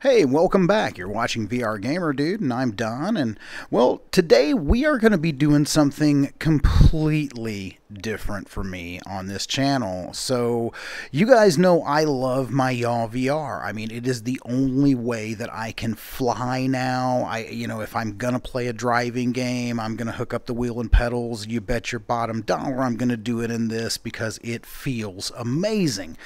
Hey, welcome back. You're watching VR Gamer Dude, and I'm Don, and well, today we are going to be doing something completely different for me on this channel. So, you guys know I love my Yaw VR. I mean, it is the only way that I can fly now. If I'm going to play a driving game, I'm going to hook up the wheel and pedals. You bet your bottom dollar I'm going to do it in this because it feels amazing.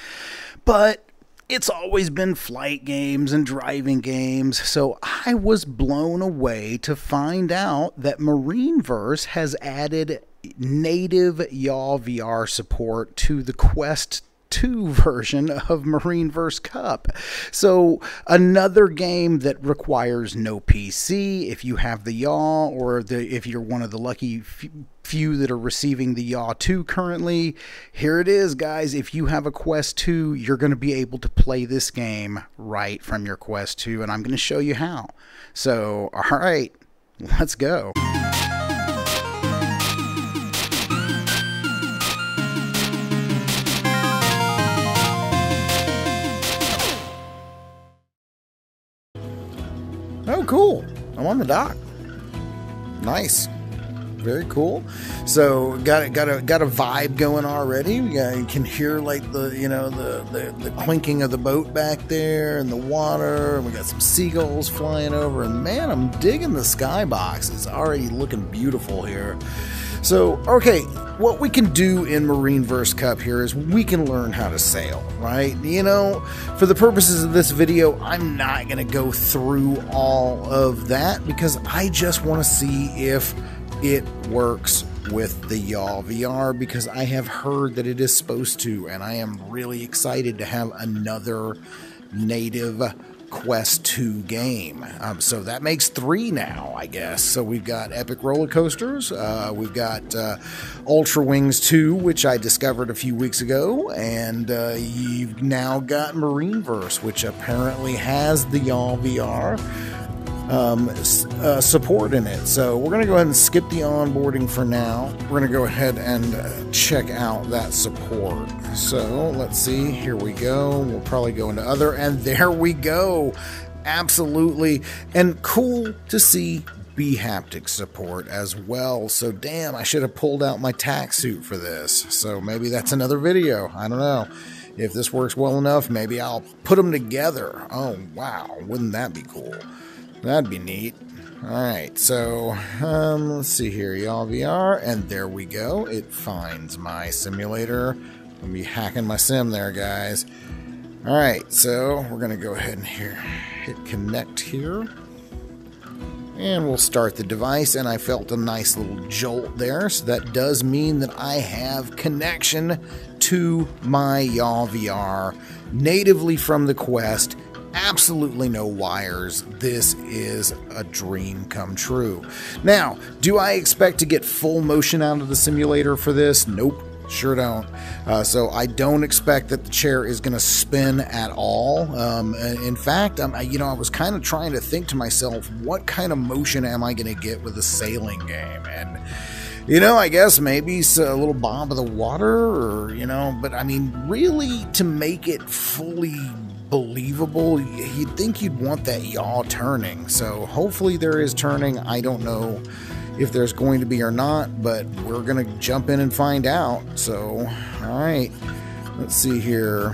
But it's always been flight games and driving games, so I was blown away to find out that Marineverse has added native Yaw VR support to the Quest 2 version of Marineverse Cup. So another game that requires no PC. If you have the Yaw, or if you're one of the lucky few that are receiving the Yaw 2 currently, here it is, guys. If you have a Quest 2, you're going to be able to play this game right from your Quest 2, and I'm going to show you how. So, all right, let's go. Oh, cool. I'm on the dock. Nice. Very cool. So got a vibe going already. You can hear like the clinking of the boat back there in the water. We got some seagulls flying over, and man, I'm digging the skybox. It's already looking beautiful here. So, okay, what we can do in Marineverse Cup here is we can learn how to sail, right? You know, for the purposes of this video, I'm not going to go through all of that because I just want to see if it works with the Yaw VR, because I have heard that it is supposed to, and I am really excited to have another native Quest 2 game. So that makes 3 now, I guess. So we've got Epic Roller Coasters, we've got Ultra Wings 2, which I discovered a few weeks ago, and you've now got Marineverse, which apparently has the Yaw VR support in it. So we're going to go ahead and skip the onboarding for now. We're going to go ahead and check out that support. So let's see, here we go. We'll probably go into other, and there we go. Absolutely. And cool to see B haptic support as well. So damn, I should have pulled out my tack suit for this. So maybe that's another video. I don't know. If this works well enough, maybe I'll put them together. Oh wow, wouldn't that be cool? That'd be neat. Alright, so let's see here. Yaw VR, and there we go. It finds my simulator. Gonna be hacking my sim there, guys. Alright, so we're gonna go ahead and hit connect here. And we'll start the device, and I felt a nice little jolt there, so that does mean that I have connection to my Yaw VR natively from the Quest. Absolutely no wires. This is a dream come true. Now, do I expect to get full motion out of the simulator for this? Nope, sure don't. So I don't expect that the chair is going to spin at all. In fact, I was kind of trying to think to myself, what kind of motion am I going to get with a sailing game? And you know, I guess maybe it's a little bob of the water, or but I mean, really, to make it fully believable, you'd think you'd want that yaw turning. So hopefully there is turning. I don't know if there's going to be or not, but we're gonna jump in and find out. So all right, let's see here.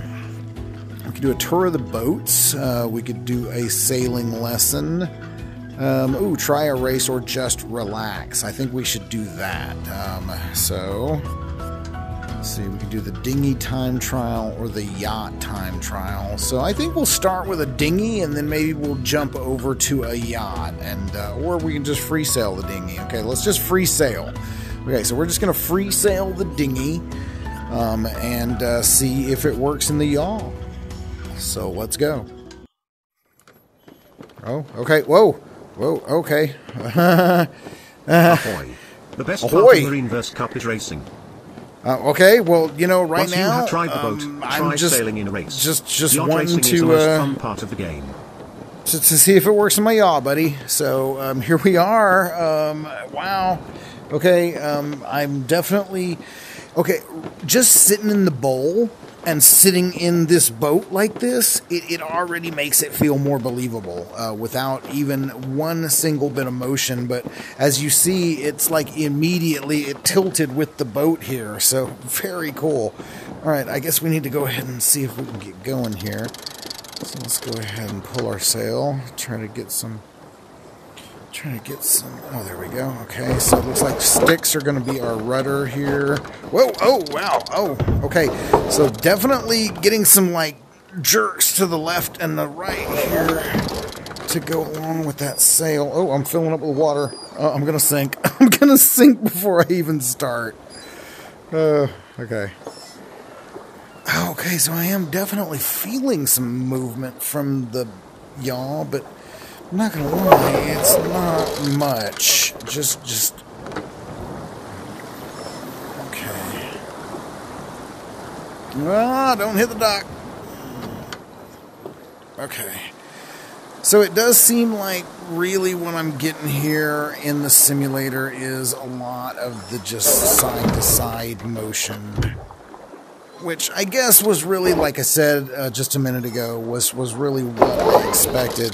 We could do a tour of the boats, we could do a sailing lesson, ooh, try a race, or just relax. I think we should do that. So let's see, we can do the dinghy time trial or the yacht time trial. So I think we'll start with a dinghy, and then maybe we'll jump over to a yacht, and or we can just free sail the dinghy. Okay, let's just free sail. Okay, so we're just gonna free sail the dinghy and see if it works in the yaw. So let's go. Oh, okay. Whoa, whoa. Okay. Ahoy! The best part of Marineverse Cup is racing. Okay, well, right once now, try the boat, try sailing in a race. Just wanting to fun part of the game. To see if it works in my yaw, buddy. So here we are. Wow. Okay, I'm definitely okay. Just sitting in the bowl and sitting in this boat like this, it already makes it feel more believable without even one single bit of motion. But as you see, it's like immediately it tilted with the boat here. So very cool. All right, I guess we need to go ahead and see if we can get going here. So let's go ahead and pull our sail, try to get some, oh, there we go. Okay, so it looks like sticks are going to be our rudder here. Whoa, oh, wow, oh, okay. So definitely getting some, like, jerks to the left and the right here to go along with that sail. Oh, I'm filling up with water. I'm going to sink. I'm going to sink before I even start. Okay. Okay, so I am definitely feeling some movement from the yaw, but I'm not gonna lie, it's not much. Just okay. Ah, don't hit the dock. Okay. So it does seem like really what I'm getting here in the simulator is a lot of the just side-to-side motion, which I guess was really, like I said just a minute ago, was really what I expected.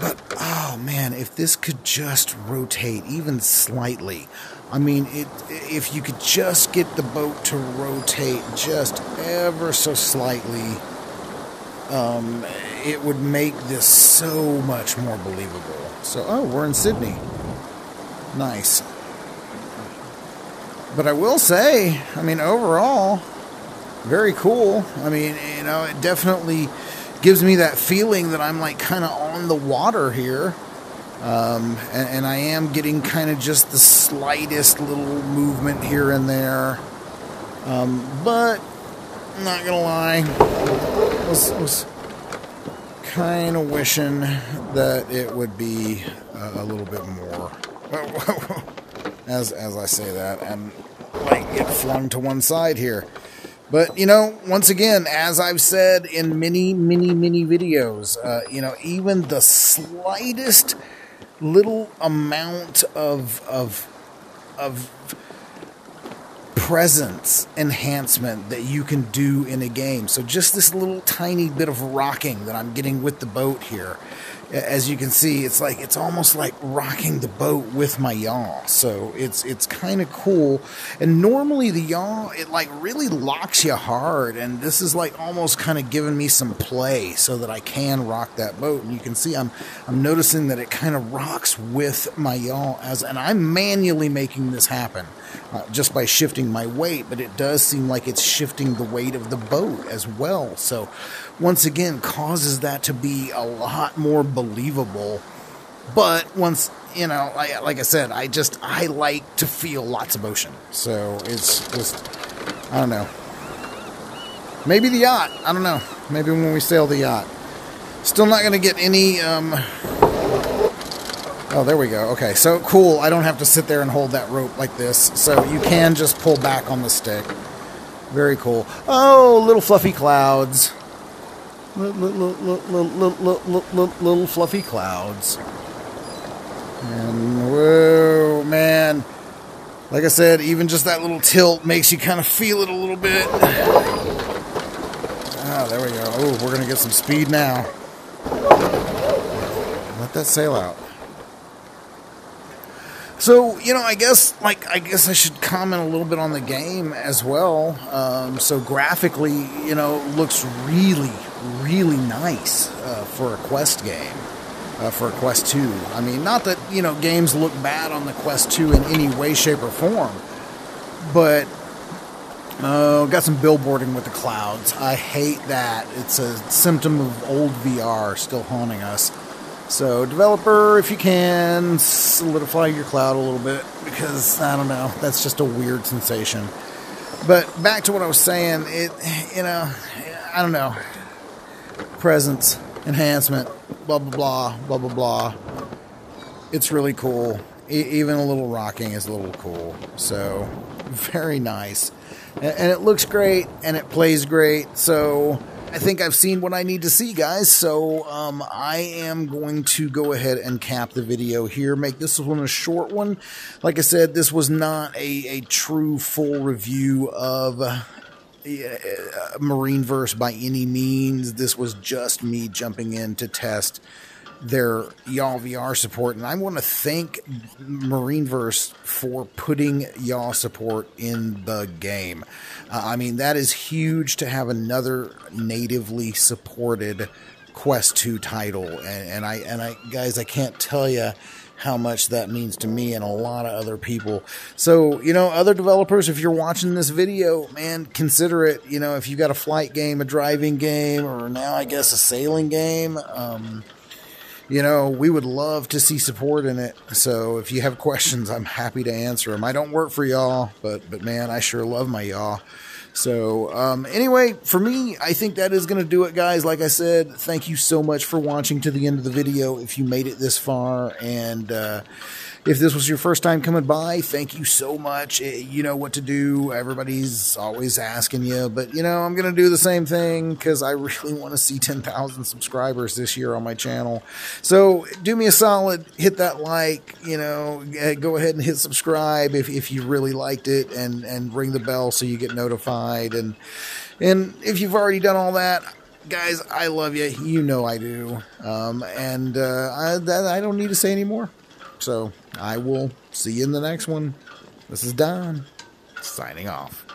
But, oh man, if this could just rotate, even slightly. I mean, if you could just get the boat to rotate just ever so slightly, it would make this so much more believable. So, oh, we're in Sydney. Nice. But I will say, I mean, overall, very cool. I mean, you know, it definitely gives me that feeling that I'm like kind of on the water here, and I am getting kind of just the slightest little movement here and there, but I'm not gonna lie, I was kind of wishing that it would be a little bit more, as I say that, and like get flung to one side here. But, you know, once again, as I've said in many videos, you know, even the slightest little amount of presence enhancement that you can do in a game. So just this little tiny bit of rocking that I'm getting with the boat here. As you can see, it's like it's almost like rocking the boat with my yaw, so it's kind of cool. And normally the yaw, it like really locks you hard, and this is like almost kind of giving me some play so that I can rock that boat. And you can see I'm noticing that it kind of rocks with my yaw, and I'm manually making this happen just by shifting my weight, but it does seem like it's shifting the weight of the boat as well. So once again, causes that to be a lot more believable. But once, you know, like I said, I like to feel lots of motion. So it's just, I don't know. Maybe the yacht. I don't know. Maybe when we sail the yacht. Still not going to get any, oh, there we go. Okay, so cool. I don't have to sit there and hold that rope like this. So you can just pull back on the stick. Very cool. Oh, little fluffy clouds. Little fluffy clouds. And whoa, man. Like I said, even just that little tilt makes you kind of feel it a little bit. Ah, there we go. Oh, we're going to get some speed now. Let that sail out. So, you know, I guess I should comment a little bit on the game as well. So graphically, you know, looks really nice for a Quest game, for a Quest 2. I mean, not that, you know, games look bad on the Quest 2 in any way, shape, or form, but got some billboarding with the clouds. I hate that. It's a symptom of old VR still haunting us. So, developer, if you can, solidify your cloud a little bit, because, I don't know, that's just a weird sensation. But back to what I was saying, you know, I don't know. Presence, enhancement, blah, blah, blah, blah, blah, blah. It's really cool. Even a little rocking is a little cool. So, very nice. And it looks great, and it plays great, so I think I've seen what I need to see, guys, so I am going to go ahead and cap the video here, make this one a short one. Like I said, this was not a true full review of Marineverse by any means. This was just me jumping in to test their Yaw VR support, and I want to thank Marineverse for putting Yaw support in the game. I mean, that is huge to have another natively supported Quest 2 title, and I guys, I can't tell you how much that means to me and a lot of other people. So, you know, other developers, if you're watching this video, man, consider it. You know, if you've got a flight game, a driving game, or now I guess a sailing game, you know, we would love to see support in it. So if you have questions, I'm happy to answer them. I don't work for y'all, but man, I sure love my y'all. So anyway, for me, I think that is going to do it, guys. Like I said, thank you so much for watching to the end of the video if you made it this far. And if this was your first time coming by, thank you so much. You know what to do. Everybody's always asking you. But, you know, I'm going to do the same thing because I really want to see 10,000 subscribers this year on my channel. So do me a solid. Hit that like. You know, go ahead and hit subscribe if you really liked it. And ring the bell so you get notified. And if you've already done all that, guys, I love you. You know I do. I don't need to say any more. So I will see you in the next one. This is Don, signing off.